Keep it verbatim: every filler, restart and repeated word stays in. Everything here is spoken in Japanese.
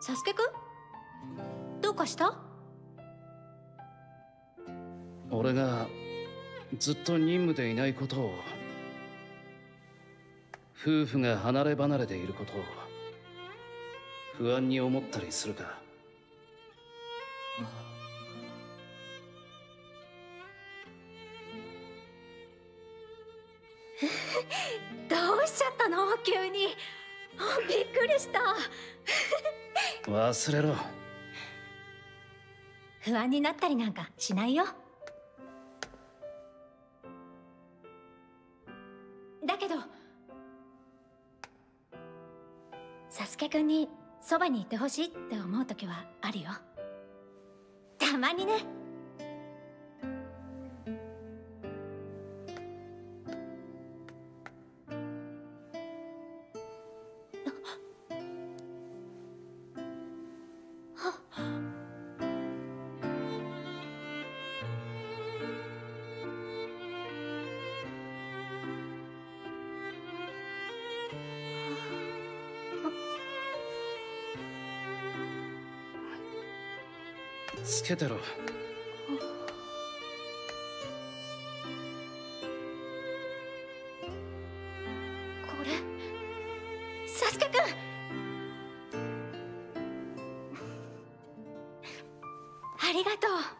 サスケくん、どうかした？俺がずっと任務でいないことを、夫婦が離れ離れでいることを不安に思ったりするか？どうしちゃったの急に。びっくりした。忘れろ。不安になったりなんかしないよ。だけどサスケくんにそばにいてほしいって思う時はあるよ、たまにね。つけてろ。これ、サスケくん。ありがとう。